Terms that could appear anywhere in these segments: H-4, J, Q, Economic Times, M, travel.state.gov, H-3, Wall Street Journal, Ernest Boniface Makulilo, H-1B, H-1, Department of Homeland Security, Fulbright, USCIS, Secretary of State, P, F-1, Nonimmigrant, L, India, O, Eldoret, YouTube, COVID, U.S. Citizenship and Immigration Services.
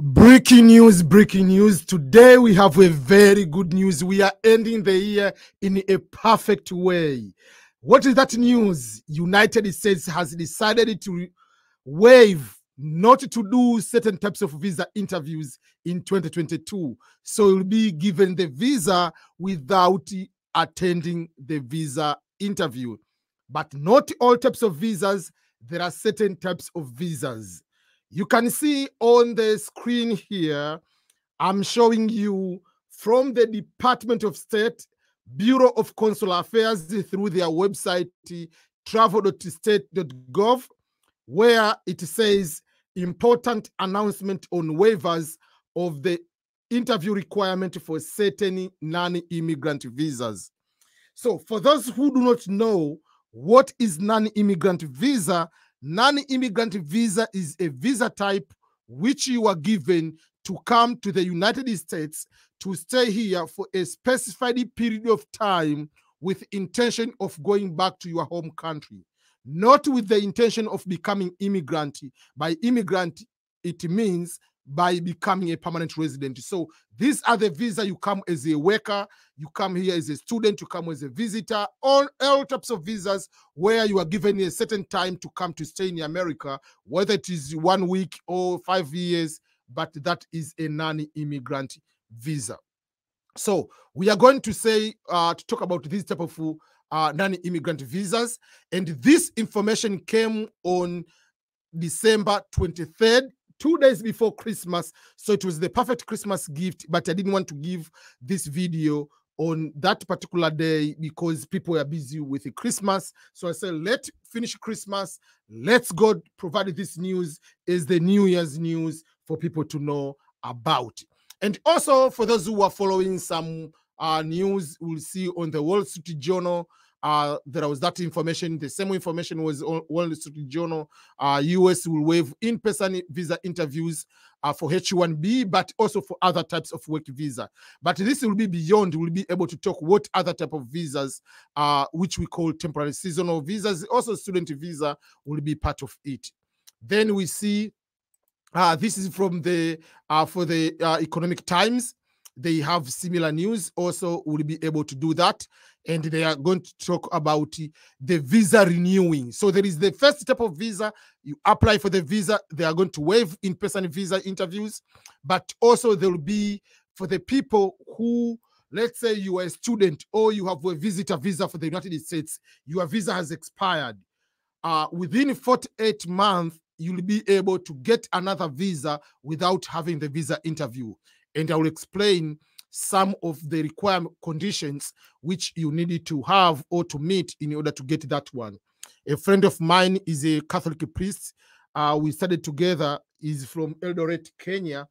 Breaking news. Today we have a very good news. We are ending the year in a perfect way. What is that news? United States has decided to waive not to do certain types of visa interviews in 2022. So you'll be given the visa without attending the visa interview. But not all types of visas. There are certain types of visas. You can see on the screen here, I'm showing you from the Department of State, Bureau of Consular Affairs through their website, travel.state.gov, where it says important announcement on waivers of the interview requirement for certain non-immigrant visas. So for those who do not know, what is non-immigrant visa? Non-immigrant visa is a visa type which you are given to come to the United States to stay here for a specified period of time with intention of going back to your home country, not with the intention of becoming immigrant. By immigrant, it means by becoming a permanent resident. So these are the visa. You come as a worker, you come here as a student, you come as a visitor, all types of visas where you are given a certain time to come to stay in America, whether it is 1 week or 5 years, but that is a non-immigrant visa. So we are going to say, to talk about this type of non-immigrant visas. And this information came on December 23rd, 2 days before Christmas, so it was the perfect Christmas gift, but I didn't want to give this video on that particular day because people are busy with Christmas. So I said, let's finish Christmas. Let's go provide this news as the New Year's news for people to know about. And also for those who are following some news, we'll see on the Wall Street Journal, there was that information. The same information was on Wall Street Journal. U.S. will waive in-person visa interviews for H-1B, but also for other types of work visa. But this will be beyond. We'll be able to talk what other type of visas, which we call temporary seasonal visas. Also, student visa will be part of it. Then we see this is from the for the Economic Times. They have similar news, also will be able to do that. And they are going to talk about the visa renewing. So there is the first type of visa. You apply for the visa. They are going to waive in-person visa interviews. But also there will be for the people who, let's say you are a student or you have a visitor visa for the United States, your visa has expired. Within 48 months, you'll be able to get another visa without having the visa interview. And I will explain some of the requirement conditions which you needed to have or to meet in order to get that one. A friend of mine is a Catholic priest. We studied together. He's from Eldoret, Kenya.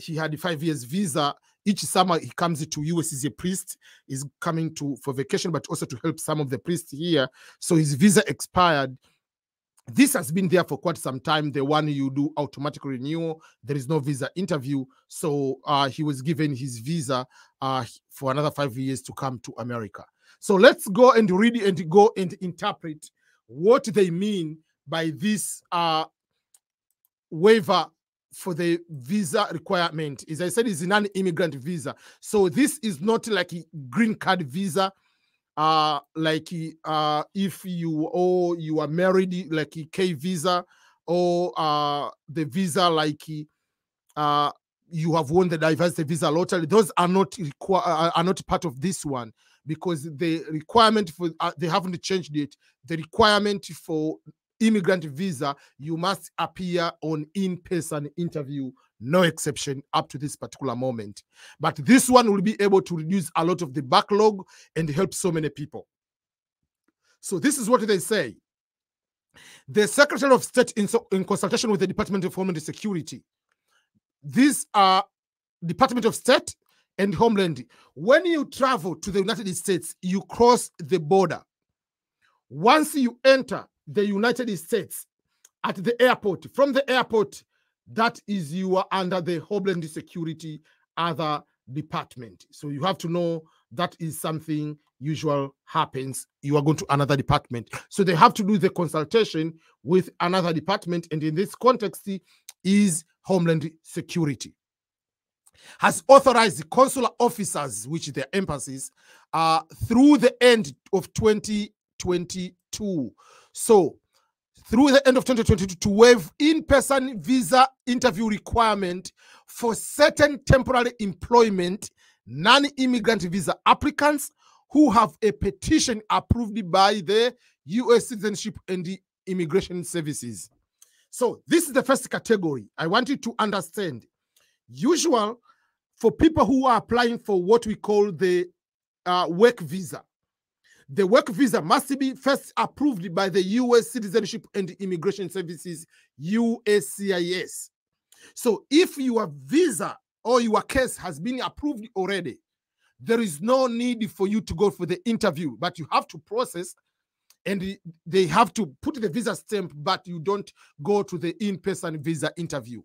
He had a 5 years visa. Each summer he comes to US as a priest. He's coming for vacation, but also to help some of the priests here. So his visa expired. This has been there for quite some time. The one you do automatic renewal, there is no visa interview. So he was given his visa for another 5 years to come to America. So let's go and read and go and interpret what they mean by this waiver for the visa requirement. As I said, it's an immigrant visa. So this is not like a green card visa. If you or you are married, like a K visa, or the visa like you have won the diversity visa lottery, those are not part of this one because the requirement for they haven't changed it. The requirement for immigrant visa, you must appear on in-person interview. No exception up to this particular moment. But this one will be able to reduce a lot of the backlog and help so many people. So this is what they say. The Secretary of State, in consultation with the Department of Homeland Security, these are Department of State and Homeland. When you travel to the United States, you cross the border. Once you enter the United States at the airport, from the airport, that is you are under the Homeland Security other department. So you have to know that is something usual happens. You are going to another department. So they have to do the consultation with another department. And in this context, is Homeland Security, has authorized consular officers, which their embassies, through the end of 2022. So through the end of 2022 to waive in-person visa interview requirement for certain temporary employment non-immigrant visa applicants who have a petition approved by the U.S. Citizenship and the Immigration Services. So this is the first category. I want you to understand. Usual for people who are applying for what we call the work visa. The work visa must be first approved by the U.S. Citizenship and Immigration Services, USCIS. So if your visa or your case has been approved already, there is no need for you to go for the interview, but you have to process and they have to put the visa stamp, but you don't go to the in-person visa interview.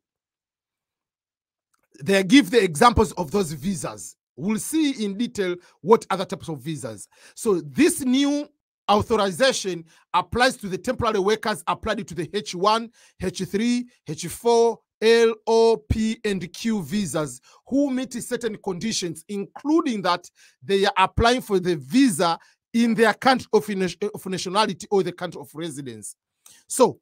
They give the examples of those visas. We'll see in detail what other types of visas. So this new authorization applies to the temporary workers applied to the H-1, H-3, H-4, L, O, P, and Q visas who meet certain conditions, including that they are applying for the visa in their country of nationality or the country of residence. So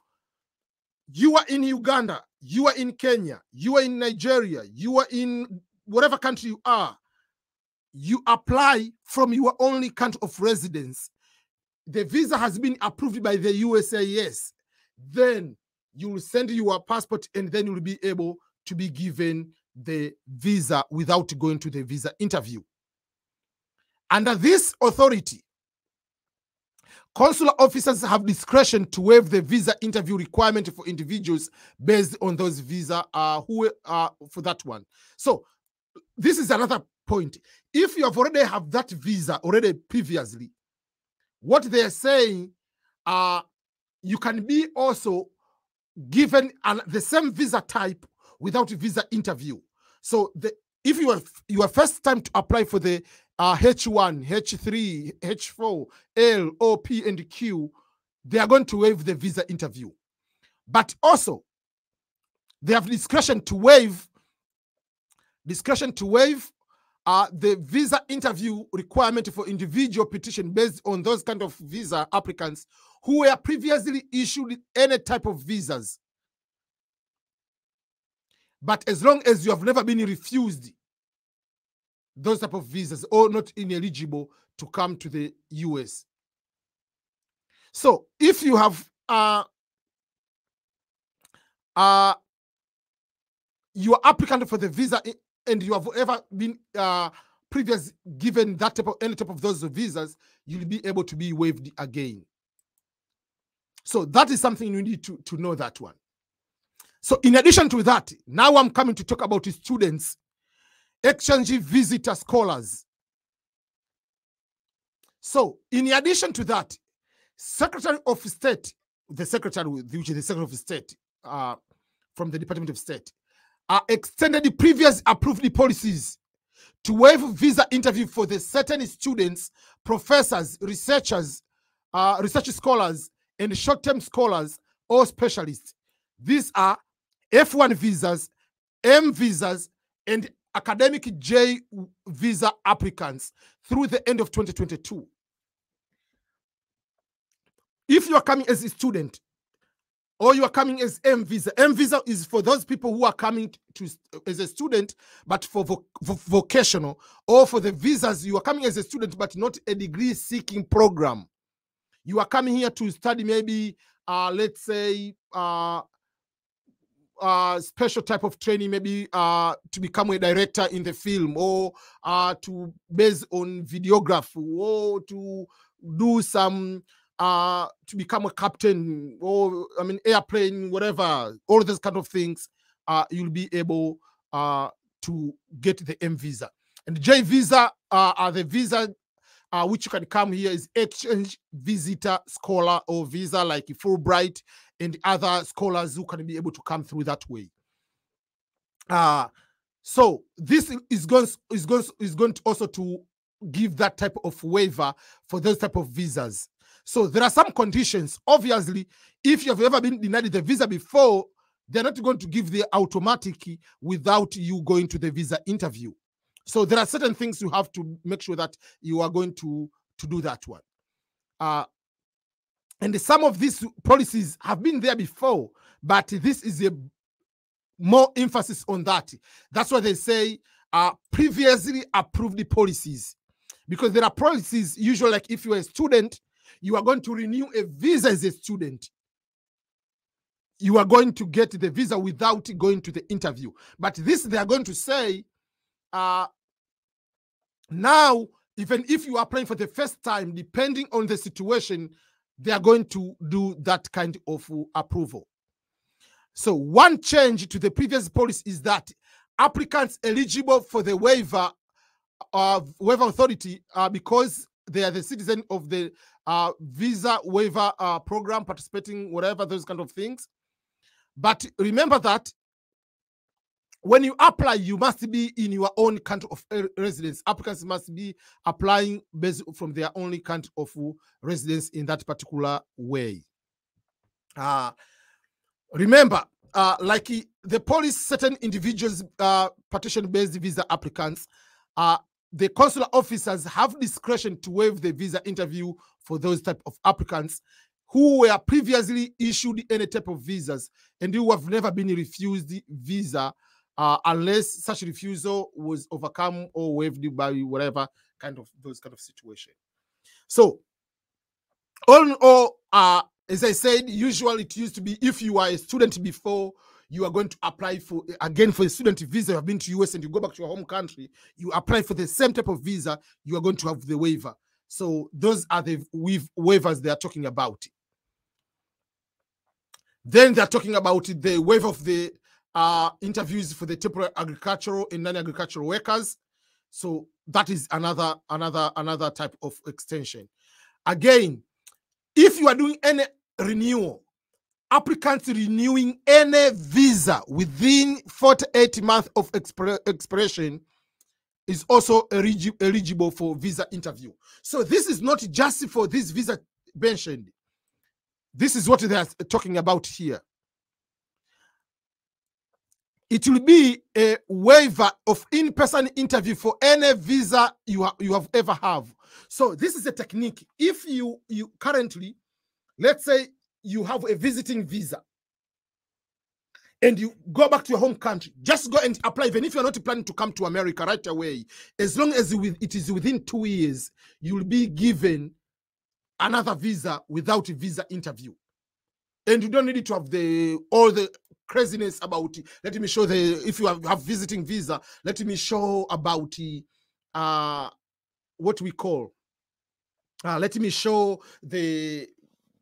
you are in Uganda, you are in Kenya, you are in Nigeria, you are in whatever country you are, you apply from your only country of residence. The visa has been approved by the USCIS. Then you will send your passport and then you will be able to be given the visa without going to the visa interview. Under this authority, consular officers have discretion to waive the visa interview requirement for individuals based on those visa who are for that one. So this is another point. If you have already have that visa already previously, what they are saying, you can be also given the same visa type without visa interview. So if you are your first time to apply for the H1, H3, H4, L, O, P, and Q, they are going to waive the visa interview. But also, they have discretion to waive the visa interview requirement for individual petition based on those kind of visa applicants who were previously issued any type of visas. But as long as you have never been refused those type of visas or not ineligible to come to the U.S. So if you have you are applicant for the visa and you have ever been previously given that type of any type of those visas, you'll be able to be waived again. So that is something you need to know that one. So in addition to that, now I'm coming to talk about students, exchange visitor scholars. So in addition to that, Secretary of State, the Secretary, which is the Secretary of State from the Department of State, extended the previous approved policies to waive visa interview for the certain students, professors, researchers, research scholars, and short-term scholars or specialists. These are F-1 visas, M visas, and Academic J visa applicants through the end of 2022. If you are coming as a student or you are coming as M visa is for those people who are coming as a student but for vocational, or for the visas you are coming as a student but not a degree-seeking program. You are coming here to study maybe, let's say, special type of training, maybe to become a director in the film, or to base on videography, or to do some to become a captain, or I mean airplane, whatever, all those kind of things, you'll be able to get the M visa. And J visa are the visa which you can come here is exchange visitor scholar or visa like Fulbright and other scholars who can be able to come through that way. So this is going to also to give that type of waiver for those type of visas. So there are some conditions. Obviously, if you have ever been denied the visa before, They're not going to give the automatic without you going to the visa interview. So there are certain things you have to make sure that you are going to do that one. And some of these policies have been there before, but this is a more emphasis on that. That's why they say previously approved policies, because there are policies usually like if you're a student, you are going to renew a visa as a student. You are going to get the visa without going to the interview. But this, they are going to say, now, even if you are applying for the first time, depending on the situation, they are going to do that kind of approval. So one change to the previous policy is that applicants eligible for the waiver of waiver authority because they are the citizen of the visa waiver program, participating, whatever, those kind of things. But remember that when you apply, you must be in your own country of residence. Applicants must be applying based from their only country of residence in that particular way. Remember, like the police, certain individuals, petition-based visa applicants, the consular officers have discretion to waive the visa interview for those type of applicants who were previously issued any type of visas and who have never been refused the visa unless such refusal was overcome or waived by whatever kind of those kind of situation. So, all in all, as I said, usually it used to be if you are a student before, you are going to apply for again for a student visa. You have been to US and you go back to your home country. You apply for the same type of visa. You are going to have the waiver. So those are the waivers they are talking about. Then they are talking about the waiver of the interviews for the temporary agricultural and non-agricultural workers. So that is another type of extension. Again, if you are doing any renewal, applicants renewing any visa within 48 months of expiration is also eligible for visa interview. So this is not just for this visa mentioned. This is what they are talking about here. It will be a waiver of in-person interview for any visa you have ever have. So this is a technique. If you currently, let's say, you have a visiting visa and you go back to your home country, just go and apply, even if you're not planning to come to America right away. As long as it is within 2 years, you'll be given another visa without a visa interview. And you don't need to have all the craziness about, let me show if you have visiting visa, let me show about what we call, let me show the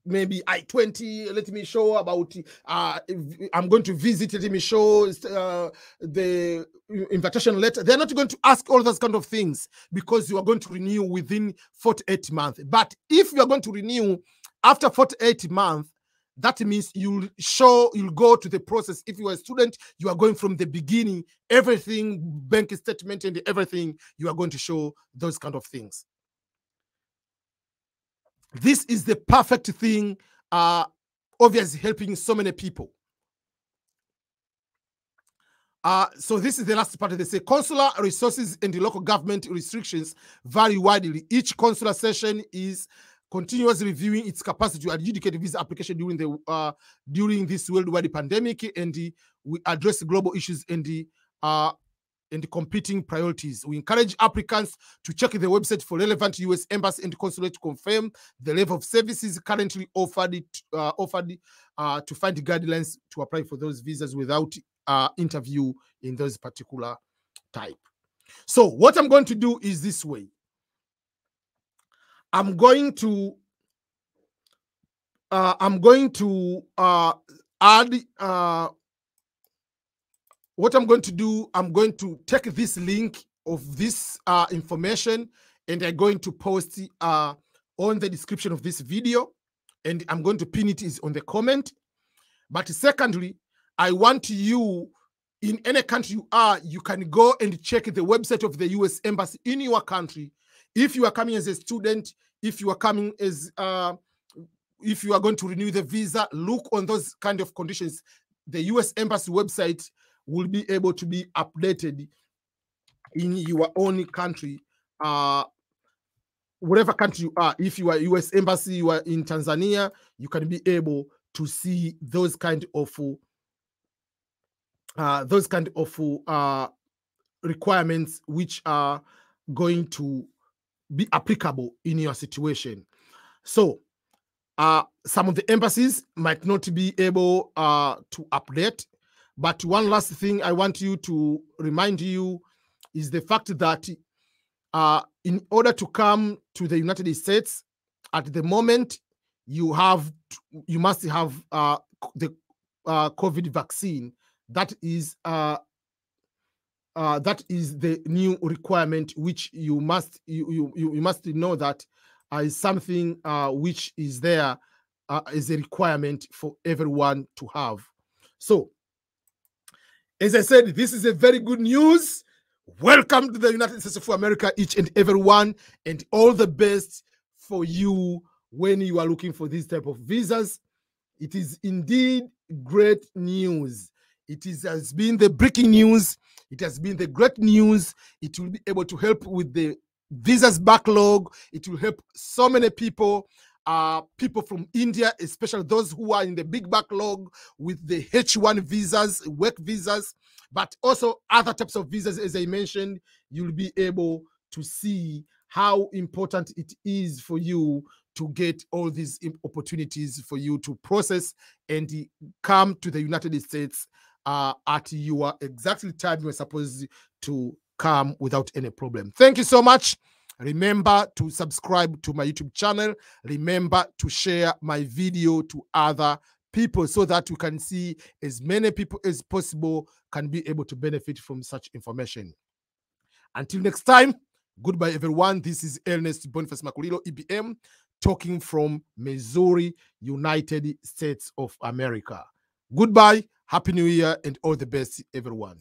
maybe I-20, let me show about, I'm going to visit, let me show the invitation letter. They're not going to ask all those kind of things because you are going to renew within 48 months. But if you are going to renew after 48 months, that means you'll go to the process. If you are a student, you are going from the beginning, everything, bank statement and everything, you are going to show those kind of things. This is the perfect thing, obviously helping so many people. So this is the last part. They say consular resources and the local government restrictions vary widely. Each consular session is continuously reviewing its capacity to adjudicate visa application during this worldwide pandemic, and we address global issues and competing priorities. We encourage applicants to check the website for relevant U.S. embassy and consulate to confirm the level of services currently offered to find guidelines to apply for those visas without interview in those particular type. So what I'm going to do is this way. I'm going to take this link of this information and I'm going to post on the description of this video, and I'm going to pin it is on the comment. But secondly, I want you, in any country you are, you can go and check the website of the U.S. Embassy in your country. If you are coming as a student, if you are going to renew the visa, look on those kind of conditions. the US Embassy website will be able to be updated in your own country, whatever country you are. If you are US Embassy, you are in Tanzania, you can be able to see those kind of requirements which are going to be applicable in your situation. So some of the embassies might not be able to update. But one last thing I want you to remind you is the fact that in order to come to the United States, at the moment you must have the COVID vaccine. That is the new requirement, which you must know that is something which is there as a requirement for everyone to have. So, as I said, this is a very good news. Welcome to the United States of America, each and everyone, and all the best for you when you are looking for these type of visas. It is indeed great news. It has been the breaking news. It has been the great news. It will be able to help with the visas backlog. It will help so many people, people from India, especially those who are in the big backlog with the H-1 visas, work visas, but also other types of visas. As I mentioned, you'll be able to see how important it is for you to get all these opportunities, for you to process and come to the United States at your exactly time you're supposed to come without any problem. Thank you so much. Remember to subscribe to my YouTube channel. Remember to share my video to other people so that you can see as many people as possible can be able to benefit from such information. Until next time, goodbye everyone. This is Ernest Boniface Makulilo, EBM, talking from Missouri, United States of America. Goodbye. Happy New Year and all the best, everyone.